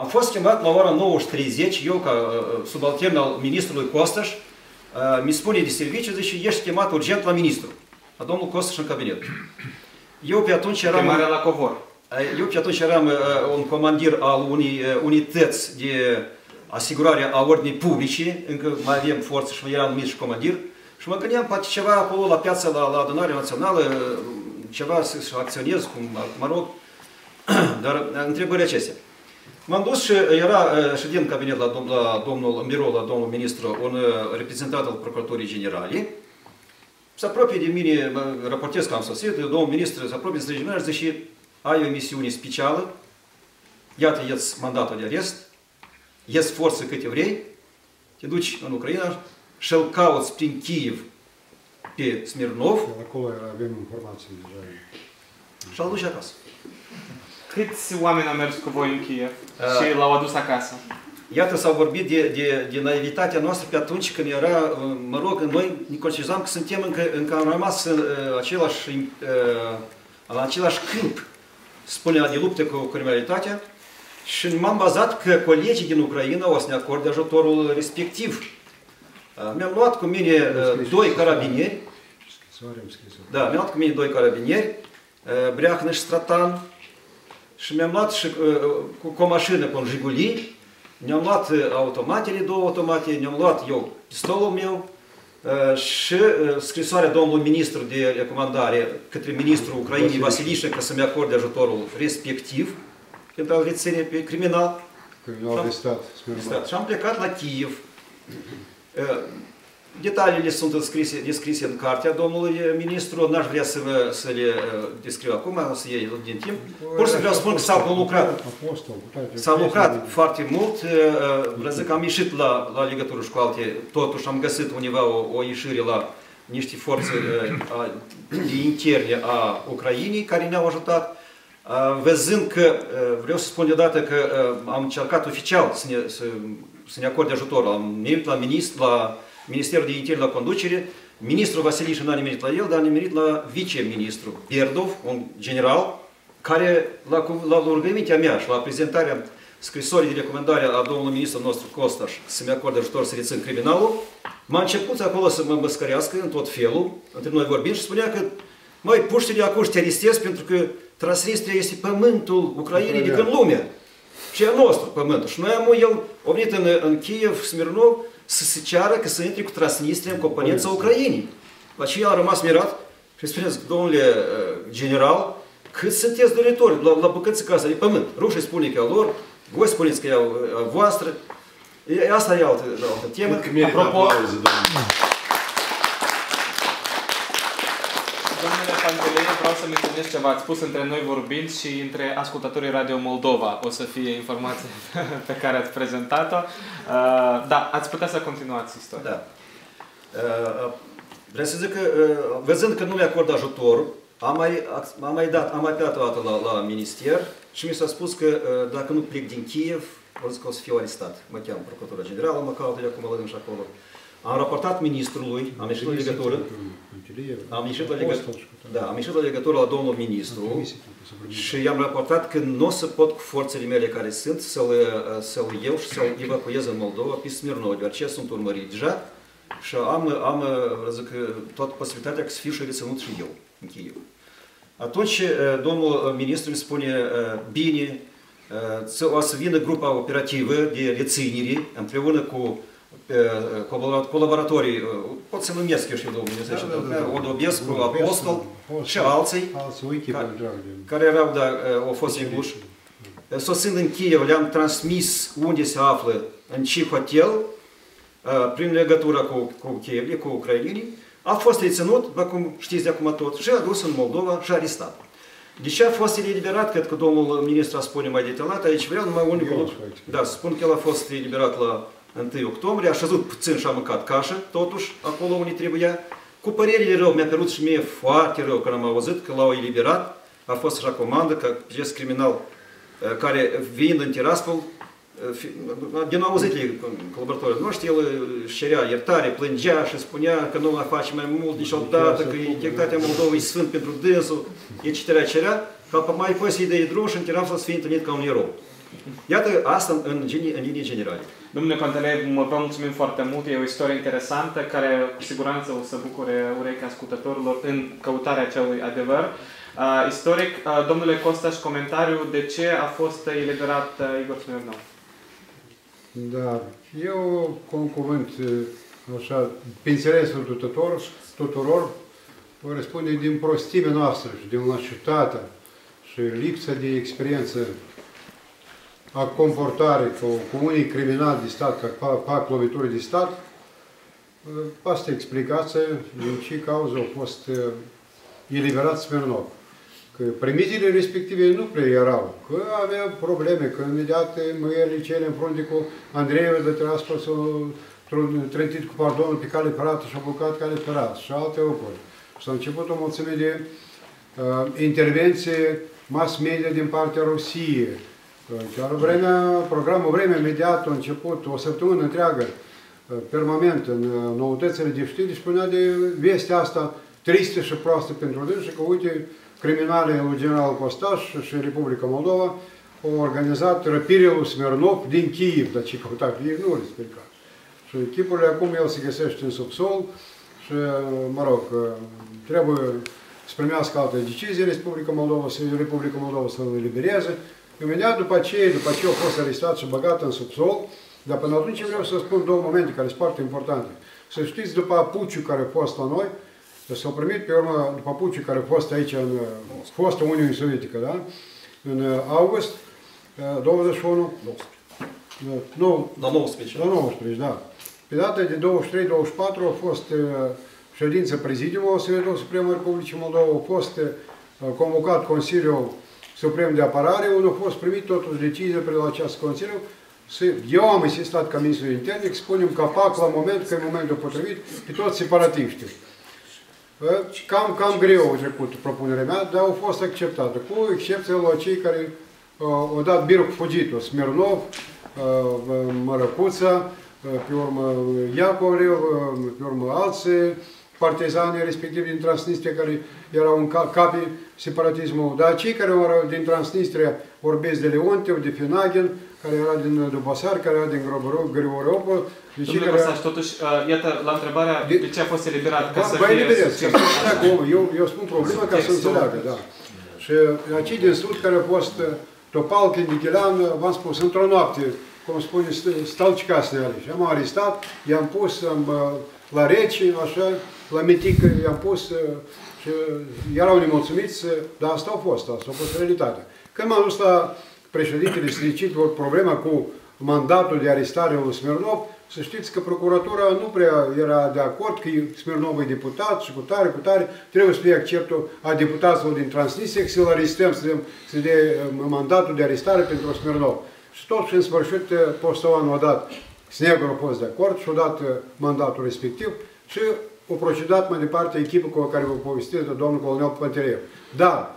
Am fost chemat la ora 9:30, eu ca subaltern al ministrului Costaș, mi spune de serviciu, zice, ești chemat urgent la ministru, la domnul Costaș în cabinet. Eu pe atunci eram... Chemarea la covor. Eu pe atunci eram un comandir al unei unități de asigurare a ordinii publice, încă mai avem forță și eram numit și comandir, și mă gândeam poate ceva acolo la piață, la adunarea națională, ceva să acționez, mă rog, dar întrebările acestea. M-am dus și era ședin în cabinet la domnul Mirola, domnul ministru, un reprezentant al Procuraturii Generale. Se apropie de mine, raportez că am sosit, domnul ministru se apropie de mine și zice, ai o misiune specială, iată, ieți mandatul de arest, ieți forță câte vrei, te duci în Ucraina și îl cauți prin Kiev pe Smirnov. Acolo avem informații deja. Și îl duci acasă. Câți oameni au mers cu voi în Kiev și l-au adus acasă? Iată, s-au vorbit de naivitatea noastră pe atunci când era, mă rog, noi ne conștientizam că suntem încă am rămas în același câmp, spunea, de luptă cu criminalitatea și m-am bazat că colegii din Ucraina o să ne acorde ajutorul respectiv. Mi-am luat cu mine doi carabinieri, da, mi-am luat cu mine doi carabinieri, Breahna și Stratan, și mi-am luat și cu o mașină, cu un Jiguli, ne-am luat automatele, două automate, ne-am luat eu pistolul meu și scrisoarea domnului ministru de recomandare către ministrul Ucrainei Vasilișe că să-mi acorde ajutorul respectiv pentru a-l reține pe criminal. Criminal de stat. Și am plecat la Kiev. Detaliile sunt descrise în cartea domnului ministru, n-aș vrea să le descriu acum, să iei din timp. Pur și simplu vreau să spun că s-a lucrat foarte mult, vreau să zic, am ieșit la legătură și cu alte, totuși am găsit undeva o ieșire la niște forțe interne a Ucrainei care ne-au ajutat. Văzând că, vreau să spun deodată că am încercat oficial să ne acorde ajutor, am venit la ministru, la Ministerul de Interne, la conducere, ministrul Vasilișe n-a nimerit la el, dar a nimerit la viceministru Berdov, un general, care la rugămintea mea și la prezentarea scrisorii de recomandare a domnului ministru nostru Costaș să-mi acorde ajutor să rețin criminalul, m-a început acolo să mă măscărească în tot felul, între noi vorbim și spunea că, măi, puște-te acum și te arestez pentru că Transnistria este pământul Ucrainei de când lumea. Și e nostru pământul. Și noi am el, a venit în Kiev, Smirnov, să se ceară că să intre cu Transnistria în componența Ucrainei. La ce el a rămas mirat și spuneți, domnule general, cât sunteți doritori la bucățica asta de pământ. Rușii spune că e a lor, voi spuneți că e a voastră. Asta e altă temă. Apropo... Domnule Panteleev, vreau să menționez ceva. Ați spus între noi vorbind și între ascultătorii Radio Moldova. O să fie informație pe care ați prezentat-o. Da, ați putea să continuați istoria. Da. Vreau să zic că, văzând că nu mi acord ajutor, am mai dat o dată la minister și mi s-a spus că dacă nu plec din Kiev, vor zic că o să fiu arestat. Mă cheamă Procuratura Generală, mă caută de acum la și acolo. Am raportat ministrului, am ieșit la legătură, la domnul ministru și i-am raportat că nu o să pot cu forțele mele care sunt să-l iau și să-l evacuez în Moldova pe Smirnov, deoarece sunt urmărit deja și am toată posibilitatea că să fiu și reținut și eu în Kiev. Atunci domnul ministru îmi spune, bine, o să vină grupa operativă de reținere împreună cu colaboratorii, pot să numesc eu și domnul Dumnezeu, Odobescu, Apostol și alții, care erau, da, au fost incluși. Sosind în Kiev, le-am transmis unde se află, în ce hotel, prin legătura cu ucrainenii, a fost reținut, după cum știți de acum tot, și adus în Moldova și arestat. Deci a fost eliberat, cred că domnul ministru a spune mai detaliat, aici vreau numai unul lucru. Da, spun că el a fost eliberat la 1 octombrie, a șezut puțin și a mâncat cașă, totuși, acolo unde trebuia. Cu părerile rău, mi-a părut și mie foarte rău când am auzit că l-au eliberat, a fost așa comandă că acest criminal care venind în Tiraspol, din auzitele colaboratorii noștri, el cerea iertare, plângea și spunea că nu l-a face mai mult niciodată, că integritatea Moldovei e sfânt pentru dânsul, etc. Ca mai apoi să-i dea drum și în Tiraspol să fie întâlnit ca un erou. Iată asta în linii generale. Domnule Panteleev, vă mulțumim foarte mult. E o istorie interesantă care cu siguranță o să bucure urechea ascultătorilor în căutarea acelui adevăr istoric. Domnule Costaș, comentariu de ce a fost eliberat Igor Smirnov? Da, eu cu un cuvânt așa, pe interesul tuturor, vă răspunde din prostimea noastră și din lașitatea și lipsa de experiență a comportare cu unii criminali de stat, ca fac lovituri de stat, asta explicație din ce cauză au fost eliberați Smirnov. Că primitiile respective nu prea erau, că aveau probleme, că imediat măierii cele în frunte cu Andreiul de transport s-au trântit cu pardonul pe cale ferată și-au blocat cale ferată și alte lucruri. S-a început o mulțime de intervenții mass media din partea Rusiei. Chiar programul Vremea imediat a început o săptămână întreagă, permanent, în noutățile de știri, spunea de vestea asta tristă și proastă pentru dânsi, că uite, criminalii lui general Costaș și Republica Moldova au organizat răpirea lui Smirnov din Kiev, dar ce căuta pe ei nu îl explica. Și chipurile acum el se găsește în subsol și, mă rog, trebuie să primească alte decizii Republica Moldova să-l elibereze. Imediat după ce au fost arestat și băgat în subsol, dar până atunci vreau să spun două momente care sunt foarte importante. Să știți, după apuciul care a fost la noi, s-au primit pe urmă, după apuciul care a fost aici, în fostă Uniune Sovietică, da? În august 21, 19, da. Pe data de 23-24 a fost ședința prezidiului Consiliului Suprem al Republicii Moldova, a fost convocat Consiliul Suprem de Apărare, unde a fost primit totuși decizia pe la acest Consiliu. Eu am insistat ca ministrul intern, expunem capac la moment, că e momentul potrivit, pe toți separatiștii. Cam greu a trecut propunerea mea, dar a fost acceptată, cu excepția la cei care au dat birul cu fugitul, Smirnov, Mărăcuța, pe urmă Iacolev, pe urmă alții partizanii respectiv din Transnistria care erau în capii separatismului, dar cei care erau din Transnistria vorbesc de Leonteu, de Finagin, care era din Dubasar, care era din Grigoropol. Domnule Costaș, totuși, iată, la întrebarea de ce a fost eliberat, ca să fie... Eu spun problema ca să înțeleagă, da. Și acei din Sud care au fost Topalkin, Nichilan, v-am spus, într-o noapte, cum spune, stalcicați ne aici. Am arestat, i-am pus la rece, așa, la mitic, i-am pus și erau nemulțumiți, dar asta a fost, realitatea. Când m-am dus la președintele Slicit, problema cu mandatul de arestare lui Smirnov, să știți că procuratura nu prea era de acord, că Smirnov e deputat și cu tare, trebuie să fie acceptul a deputaților din Transnistria, să-l arestăm, să dea mandatul de arestare pentru Smirnov. Și tot și în sfârșit Postovanul a dat, Snegru a fost de acord și a dat mandatul respectiv și a procedat mai departe echipa cu care vă povestesc de domnul colonel Panteleev. Dar,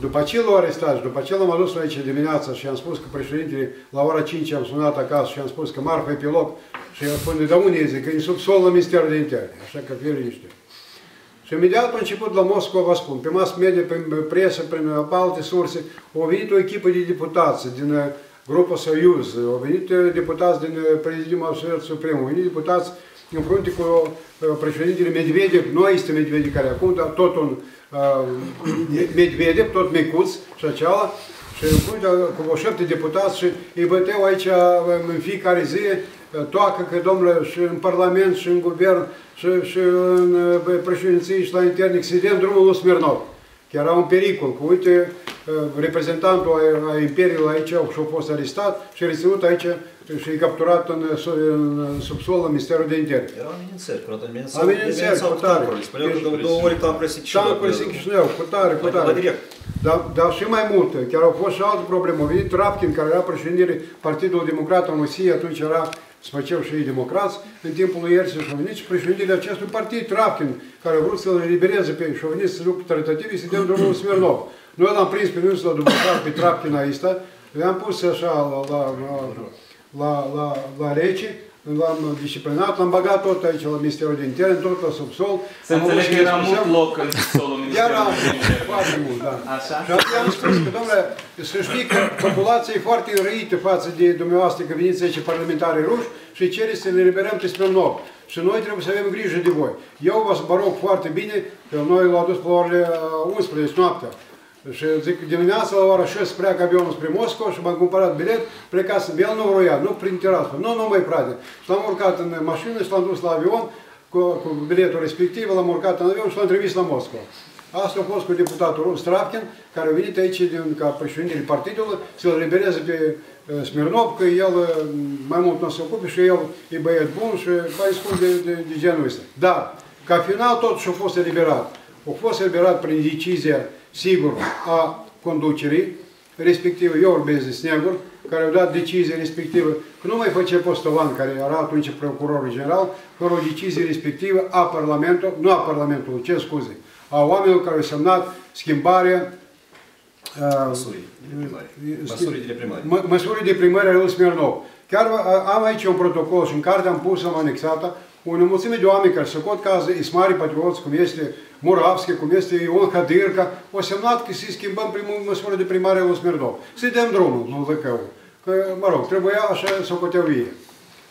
după ce l-au arestat și după ce l-am adus aici dimineața și am spus că președintele, la ora 5 am sunat acasă și am spus că Marfa e pe loc și el spune, da unde e, că e subsol la Ministerul de Interne, așa că fie liniște. Și imediat a început la Moscova, vă spun, pe mass media, prin presă, prin alte surse, au venit o echipă de deputați din Grupa Soyuz, au venit deputați din Prezidiumul Absolut Suprem, au venit deputați în frunte cu președintele Medvedev, nu este Medvedev care acum, dar tot un Medvedev, tot micuț și aceala, și în frunte cu 7 deputați și îi băteau aici în fiecare zi, toacă că, domnule, și în Parlament, și în Guvern, și în președinție, și la interne, se dea în drumul lui Smirnov. Chiar era un pericol, că uite, reprezentantul a Imperiului aici și-a fost arestat și reținut aici și e capturat în subsol la Ministerul de Interne. Era amenințări, cu tare. Spuneau că de două ori Chișinău, cu tare. Dar și mai multe, chiar au fost și alte probleme. A venit Rustrapkin, care era președintele Partidului Democrat în Rusiei, atunci era Spăceau și ei democrați, în timpul lui Ierse Șovinici și președintele acestui partid, Rustrapkin, care a vrut să-l elibereze pe Șovinici, să ducă tratativii, să dea drumul Smirnov. Noi l-am prins pe minus la Dubăsar, pe Rustrapkin ăsta, le-am pus așa la rece, l-am disciplinat, l-am băgat tot aici la Ministerul de Interne, tot la subsol. Să înțeleg că era mult loc în subsolul Iar foarte mult, da. Și atunci am spus că, domnule, să știi că populația e foarte înrăită față de dumneavoastră, că veniți aici parlamentarii ruși și cere să ne liberăm pe Smirnov. Și noi trebuie să avem grijă de voi. Eu vă rog foarte bine, că noi l-au dus pe orele 11 noaptea. Și zic, dimineața la ora 6 pleacă avionul spre Moscova și m-am cumpărat bilet, plecasem, el nu vroia, nu prin terasă, nu mai prade. Și l-am urcat în mașină și l-am dus la avion cu biletul respectiv, l-am urcat în avion și l-am trimis la Moscova. Asta a fost cu deputatul Rustrapkin, care a venit aici ca președintele partidului să-l libereze pe Smirnov, că el mai mult nu se ocupe și el e băiat bun și mai scurt de genul ăsta. Dar, ca final, totuși a fost eliberat. A fost eliberat prin decizia, sigur, a conducerii, respectiv eu vorbesc de Snegru, care au dat decizia respectivă, că nu mai face Postovan, care era atunci procurorul general, fără o decizie respectivă a Parlamentului, nu a Parlamentului, ce scuze, a oamenilor care au semnat schimbarea măsurii de primare ale lui Smirnov. Chiar am aici un protocol și în carte am pus, am anexată, o mulțime de oameni care se cot cază, sunt mari patrioți, cum este Murawski, cum este Ionca Dyrka, au semnat că să-i schimbăm măsură de primare a lui Smirnov. Să-i dăm drumul, nu Lăcău. Că, mă rog, trebuia așa să o coteau ei.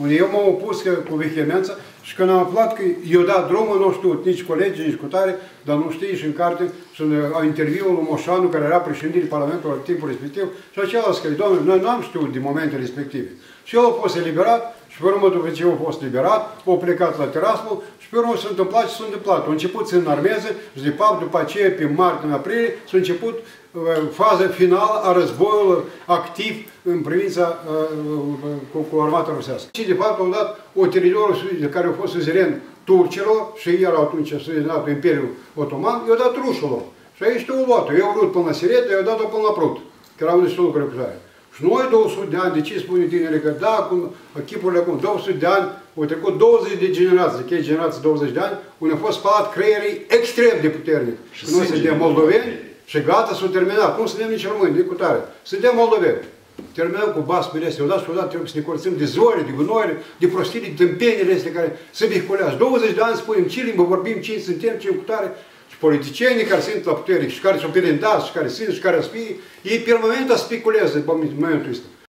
Unde eu m-am opus că, cu vehemență și când am aflat că i-o dat drumul, nu știu, nici colegi, nici cu tare, dar nu știi și în carte, și în interviul lui Moșanu, care era președintele Parlamentului la timpul respectiv, și acela scrie, doamne, noi nu am știut din momente respective. Și el a fost eliberat, și pe urmă, după ce a fost liberat, a plecat la Tiraspol și pe urmă s-a întâmplat și s-a întâmplat. A început să înarmeze și, de fapt, după aceea, pe martie, în aprilie, s-a început faza finală a războiului activ în privința cu armata rusească. Și, de fapt, au dat o teritoriu care a fost suzeren turcilor și erau atunci suzenatul Imperiul Otoman, i-au dat rușilor. Și aici au luat-o. Eu au vrut până la Siret, i-au dat-o până la Prut, că erau niște lucruri cu tare. Și noi 200 de ani, de ce spune tineri că da, chipurile acum, 200 de ani, au trecut 20 de generații, că e generație 20 de ani, unde a fost spălat creierii extrem de puternic. Și noi suntem moldoveni și gata, s-au terminat. Nu suntem nici români, nici cu tare. Suntem moldoveni. Terminăm cu baspele astea, odată și odată trebuie să ne curățăm de zori, de gunoare, de prostire, de tâmpenile astea care se vehiculează. 20 de ani spunem ce limbă vorbim, cine suntem, cine cu tare. Și politicienii care sunt la putere și care sunt pirindați și care sunt și care aspie, ei permanent speculează în momentul ăsta.